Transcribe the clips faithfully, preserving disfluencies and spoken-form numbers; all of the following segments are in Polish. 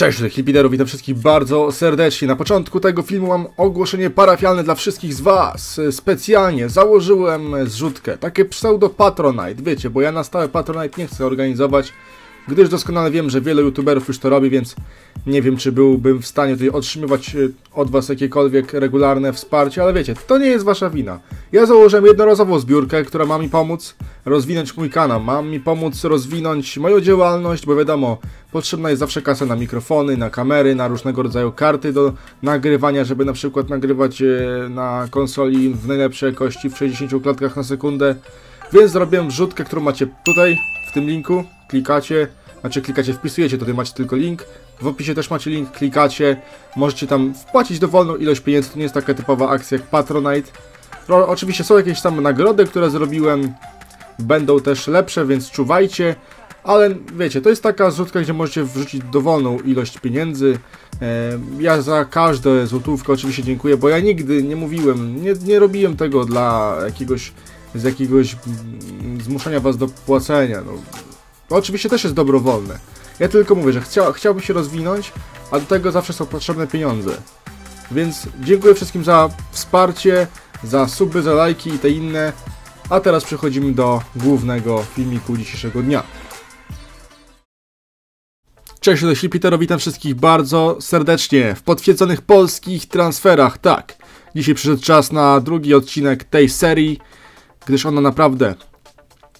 Cześć wszystkich lipiderów, witam wszystkich bardzo serdecznie. Na początku tego filmu mam ogłoszenie parafialne dla wszystkich z Was. Specjalnie założyłem zrzutkę, takie pseudo Patronite, wiecie, bo ja na stałe Patronite nie chcę organizować, gdyż doskonale wiem, że wiele youtuberów już to robi, więc nie wiem, czy byłbym w stanie tutaj otrzymywać od Was jakiekolwiek regularne wsparcie, ale wiecie, to nie jest Wasza wina. Ja założyłem jednorazową zbiórkę, która ma mi pomóc rozwinąć mój kanał, ma mi pomóc rozwinąć moją działalność, bo wiadomo, potrzebna jest zawsze kasa na mikrofony, na kamery, na różnego rodzaju karty do nagrywania, żeby na przykład nagrywać na konsoli w najlepszej jakości w sześćdziesięciu klatkach na sekundę, więc zrobiłem wrzutkę, którą macie tutaj, w tym linku, klikacie, znaczy klikacie, wpisujecie, tutaj macie tylko link, w opisie też macie link, klikacie, możecie tam wpłacić dowolną ilość pieniędzy, to nie jest taka typowa akcja jak Patronite. No, oczywiście są jakieś tam nagrody, które zrobiłem, będą też lepsze, więc czuwajcie, ale wiecie, to jest taka zrzutka, gdzie możecie wrzucić dowolną ilość pieniędzy. Ja za każdą złotówkę oczywiście dziękuję, bo ja nigdy nie mówiłem, nie, nie robiłem tego dla jakiegoś, z jakiegoś zmuszania Was do płacenia, no. Oczywiście też jest dobrowolne. Ja tylko mówię, że chcia, chciałbym się rozwinąć, a do tego zawsze są potrzebne pieniądze. Więc dziękuję wszystkim za wsparcie, za suby, za lajki i te inne. A teraz przechodzimy do głównego filmiku dzisiejszego dnia. Cześć, do Ślipitero, witam wszystkich bardzo serdecznie w potwierdzonych polskich transferach. Tak, dzisiaj przyszedł czas na drugi odcinek tej serii, gdyż ona naprawdę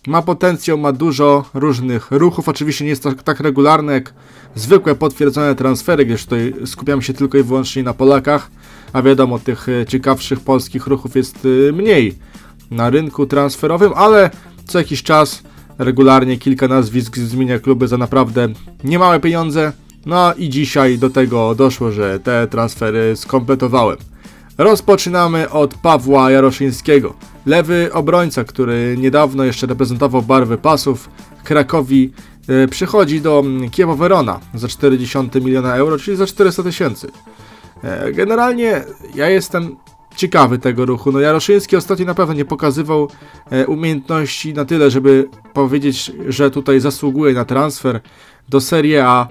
ma potencjał, ma dużo różnych ruchów. Oczywiście nie jest to tak regularne jak zwykłe potwierdzone transfery, gdyż tutaj skupiam się tylko i wyłącznie na Polakach, a wiadomo, tych ciekawszych polskich ruchów jest mniej na rynku transferowym, ale co jakiś czas regularnie kilka nazwisk zmienia kluby za naprawdę niemałe pieniądze. No i dzisiaj do tego doszło, że te transfery skompletowałem. Rozpoczynamy od Pawła Jaroszyńskiego. Lewy obrońca, który niedawno jeszcze reprezentował barwy pasów Krakowi, e, przychodzi do Chievo Verona za czterdzieści miliona euro, czyli za czterysta tysięcy. E, generalnie ja jestem ciekawy tego ruchu. No, Jaroszyński ostatnio na pewno nie pokazywał e, umiejętności na tyle, żeby powiedzieć, że tutaj zasługuje na transfer do Serie A.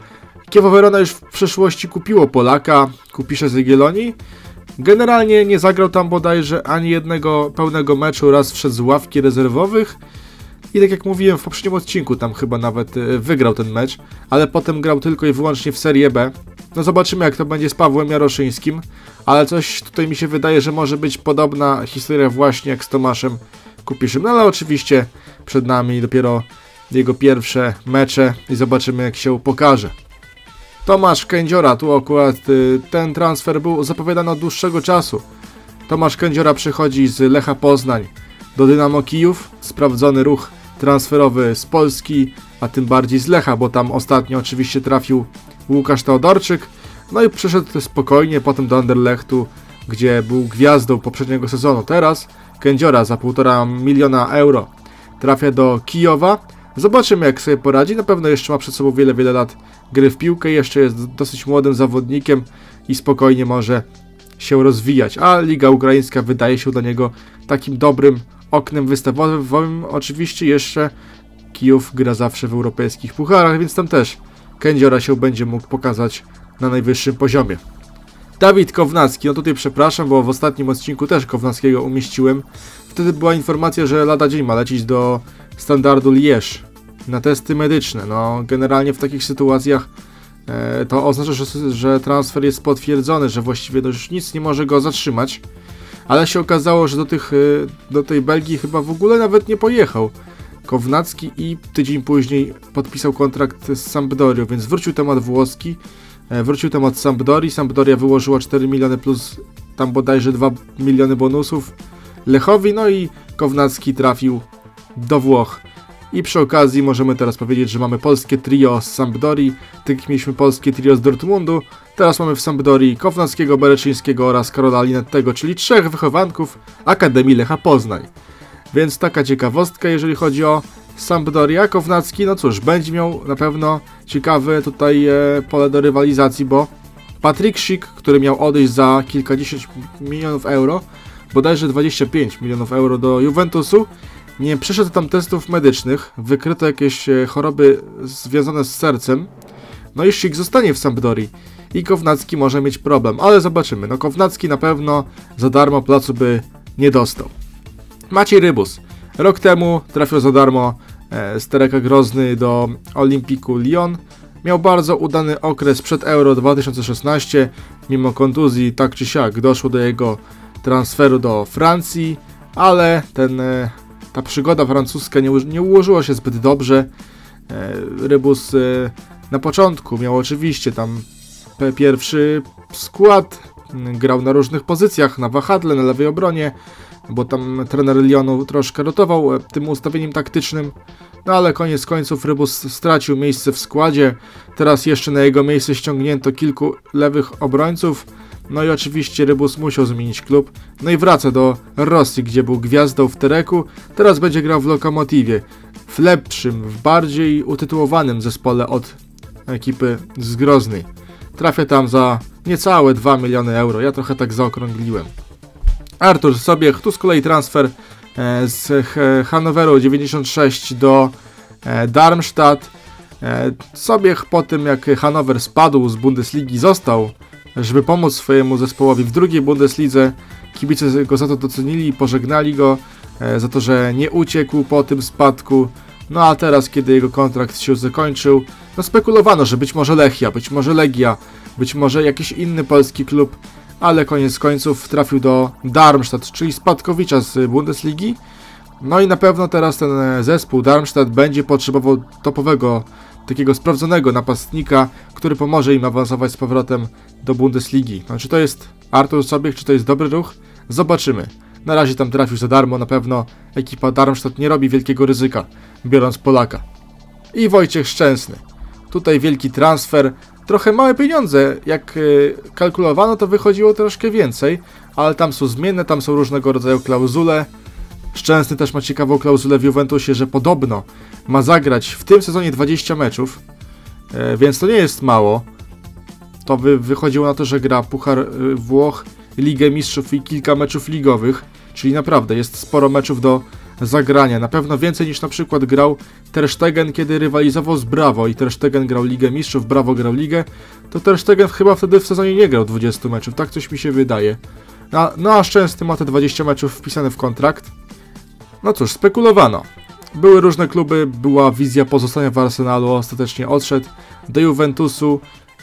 Chievo Verona już w przeszłości kupiło Polaka, Kupisza z Jagiellonii. Generalnie nie zagrał tam bodajże ani jednego pełnego meczu, raz wszedł z ławki rezerwowych i tak jak mówiłem w poprzednim odcinku, tam chyba nawet wygrał ten mecz, ale potem grał tylko i wyłącznie w Serie B. No zobaczymy, jak to będzie z Pawłem Jaroszyńskim, ale coś tutaj mi się wydaje, że może być podobna historia właśnie jak z Tomaszem Kupiszym. No ale oczywiście przed nami dopiero jego pierwsze mecze i zobaczymy, jak się pokaże. Tomasz Kędziora, tu akurat y, ten transfer był zapowiadany od dłuższego czasu. Tomasz Kędziora przychodzi z Lecha Poznań do Dynamo Kijów. Sprawdzony ruch transferowy z Polski, a tym bardziej z Lecha, bo tam ostatnio oczywiście trafił Łukasz Teodorczyk. No i przyszedł spokojnie potem do Anderlechtu, gdzie był gwiazdą poprzedniego sezonu. Teraz Kędziora za półtora miliona euro trafia do Kijowa. Zobaczymy, jak sobie poradzi, na pewno jeszcze ma przed sobą wiele, wiele lat gry w piłkę, jeszcze jest dosyć młodym zawodnikiem i spokojnie może się rozwijać, a Liga Ukraińska wydaje się dla niego takim dobrym oknem wystawowym. Oczywiście jeszcze Kijów gra zawsze w europejskich pucharach, więc tam też Kędziora się będzie mógł pokazać na najwyższym poziomie. Dawid Kownacki, no tutaj przepraszam, bo w ostatnim odcinku też Kownackiego umieściłem. Wtedy była informacja, że lada dzień ma lecieć do Standardu Liege na testy medyczne. No generalnie w takich sytuacjach e, to oznacza, że, że transfer jest potwierdzony, że właściwie no już nic nie może go zatrzymać, ale się okazało, że do, tych, do tej Belgii chyba w ogóle nawet nie pojechał Kownacki i tydzień później podpisał kontrakt z Sampdorią, więc wrócił temat włoski, e, wrócił temat Sampdorii. Sampdoria wyłożyła cztery miliony plus tam bodajże dwa miliony bonusów Lechowi, no i Kownacki trafił do Włoch. I przy okazji możemy teraz powiedzieć, że mamy polskie trio z Sampdorii, tak mieliśmy polskie trio z Dortmundu, teraz mamy w Sampdorii Kownackiego, Bereczyńskiego oraz Karola Linettego, czyli trzech wychowanków Akademii Lecha Poznań. Więc taka ciekawostka, jeżeli chodzi o Sampdorię. Kownacki, no cóż, będzie miał na pewno ciekawe tutaj e, pole do rywalizacji, bo Patrick Schick, który miał odejść za kilkadziesiąt milionów euro, bodajże dwadzieścia pięć milionów euro do Juventusu, nie przeszedł tam testów medycznych, wykryto jakieś choroby związane z sercem, No i Schick zostanie w Sampdorii i Kownacki może mieć problem, ale zobaczymy. No Kownacki na pewno za darmo placu by nie dostał. Maciej Rybus. Rok temu trafił za darmo z Tereka Grozny do Olimpiku Lyon. Miał bardzo udany okres przed Euro dwa tysiące szesnaście. Mimo kontuzji tak czy siak doszło do jego transferu do Francji, ale ten, ta przygoda francuska nie, nie ułożyła się zbyt dobrze. Rybus na początku miał oczywiście tam pierwszy skład, grał na różnych pozycjach, na wahadle, na lewej obronie, bo tam trener Lyonu troszkę rotował tym ustawieniem taktycznym, no ale koniec końców Rybus stracił miejsce w składzie. Teraz jeszcze na jego miejsce ściągnięto kilku lewych obrońców, no i oczywiście Rybus musiał zmienić klub, no i wraca do Rosji, gdzie był gwiazdą w Tereku. Teraz będzie grał w Lokomotivie, w lepszym, w bardziej utytułowanym zespole od ekipy z Grozny. Trafia tam za niecałe dwa miliony euro, ja trochę tak zaokrągliłem. Artur Sobiech, tu z kolei transfer z Hanoweru dziewięćdziesiąt sześć do Darmstadt. Sobiech po tym, jak Hanower spadł z Bundesligi, został, żeby pomóc swojemu zespołowi w drugiej Bundeslidze. Kibice go za to docenili i pożegnali go za to, że nie uciekł po tym spadku. No a teraz, kiedy jego kontrakt się zakończył, no spekulowano, że być może Lechia, być może Legia, być może jakiś inny polski klub, ale koniec końców trafił do Darmstadt, czyli spadkowicza z Bundesligi. No i na pewno teraz ten zespół Darmstadt będzie potrzebował topowego, takiego sprawdzonego napastnika, który pomoże im awansować z powrotem do Bundesligi. No, czy to jest Artur Sobiech, czy to jest dobry ruch? Zobaczymy. Na razie tam trafił za darmo, na pewno ekipa Darmstadt nie robi wielkiego ryzyka, biorąc Polaka. I Wojciech Szczęsny. Tutaj wielki transfer, trochę małe pieniądze, jak kalkulowano, to wychodziło troszkę więcej, ale tam są zmienne, tam są różnego rodzaju klauzule. Szczęsny też ma ciekawą klauzulę w Juventusie, że podobno ma zagrać w tym sezonie dwadzieścia meczów, więc to nie jest mało. To wychodziło na to, że gra Puchar Włoch, Ligę Mistrzów i kilka meczów ligowych, czyli naprawdę jest sporo meczów do zagrania. Na pewno więcej niż na przykład grał Ter Stegen, kiedy rywalizował z Bravo i Ter Stegen grał Ligę Mistrzów, Bravo grał Ligę, to Ter Stegen chyba wtedy w sezonie nie grał dwudziestu meczów, tak coś mi się wydaje. No, no a Szczęsny ma te dwadzieścia meczów wpisane w kontrakt. No cóż, spekulowano. Były różne kluby, była wizja pozostania w Arsenalu, ostatecznie odszedł do Juventusu.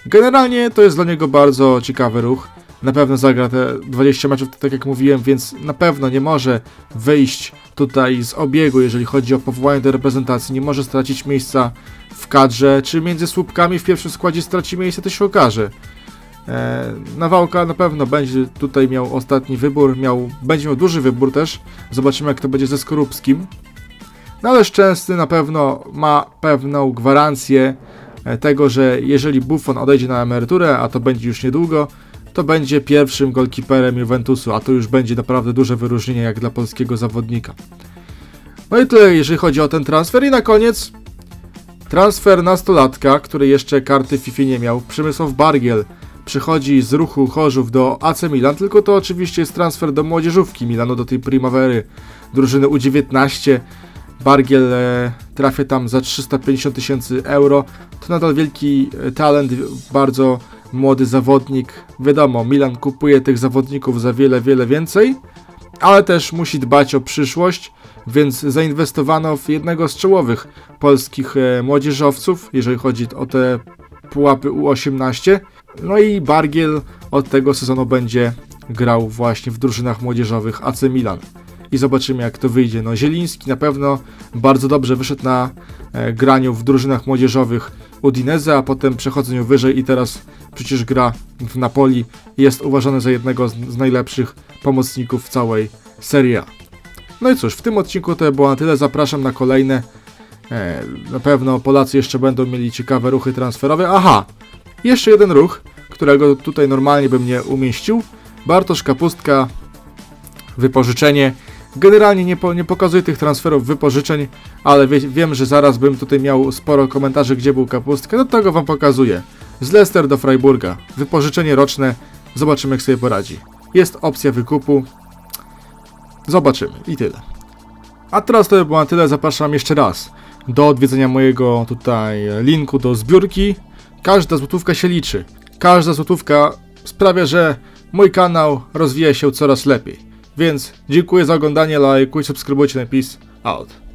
Generalnie to jest dla niego bardzo ciekawy ruch. Na pewno zagra te dwadzieścia meczów, tak jak mówiłem, więc na pewno nie może wyjść tutaj z obiegu, jeżeli chodzi o powołanie do reprezentacji. Nie może stracić miejsca w kadrze, czy między słupkami w pierwszym składzie straci miejsce, to się okaże. Eee, Nawałka na pewno będzie tutaj miał ostatni wybór, miał, będzie miał duży wybór też. Zobaczymy, jak to będzie ze Skorupskim. No ale Szczęsny na pewno ma pewną gwarancję tego, że jeżeli Buffon odejdzie na emeryturę, a to będzie już niedługo, to będzie pierwszym golkiperem Juventusu, a to już będzie naprawdę duże wyróżnienie jak dla polskiego zawodnika. No i tyle, jeżeli chodzi o ten transfer. I na koniec transfer nastolatka, który jeszcze karty FIFA nie miał. Przemysław Bargiel przychodzi z Ruchu Chorzów do A C Milan, tylko to oczywiście jest transfer do młodzieżówki Milanu, do tej Primavery, drużyny U dziewiętnaście. Bargiel trafia tam za trzysta pięćdziesiąt tysięcy euro. To nadal wielki talent, bardzo młody zawodnik. Wiadomo, Milan kupuje tych zawodników za wiele, wiele więcej, ale też musi dbać o przyszłość, więc zainwestowano w jednego z czołowych polskich młodzieżowców, jeżeli chodzi o te pułapy U osiemnaście. No i Bargiel od tego sezonu będzie grał właśnie w drużynach młodzieżowych A C Milan. I zobaczymy, jak to wyjdzie. No Zieliński na pewno bardzo dobrze wyszedł na e, graniu w drużynach młodzieżowych Udinese, a potem przechodzeniu wyżej i teraz przecież gra w Napoli. Jest uważany za jednego z, z najlepszych pomocników całej Serie A. No i cóż, w tym odcinku to było na tyle. Zapraszam na kolejne. E, na pewno Polacy jeszcze będą mieli ciekawe ruchy transferowe. Aha! Jeszcze jeden ruch, którego tutaj normalnie bym nie umieścił. Bartosz Kapustka, wypożyczenie. Generalnie nie, po, nie pokazuję tych transferów wypożyczeń, ale wie, wiem, że zaraz bym tutaj miał sporo komentarzy, gdzie był Kapustka, do tego wam pokazuję. Z Leicester do Freiburga, wypożyczenie roczne, zobaczymy, jak sobie poradzi. Jest opcja wykupu, zobaczymy i tyle. A teraz to by było na tyle, zapraszam jeszcze raz do odwiedzenia mojego tutaj linku do zbiórki. Każda złotówka się liczy. Każda złotówka sprawia, że mój kanał rozwija się coraz lepiej. Więc dziękuję za oglądanie, lajkujcie, subskrybujcie, napis out.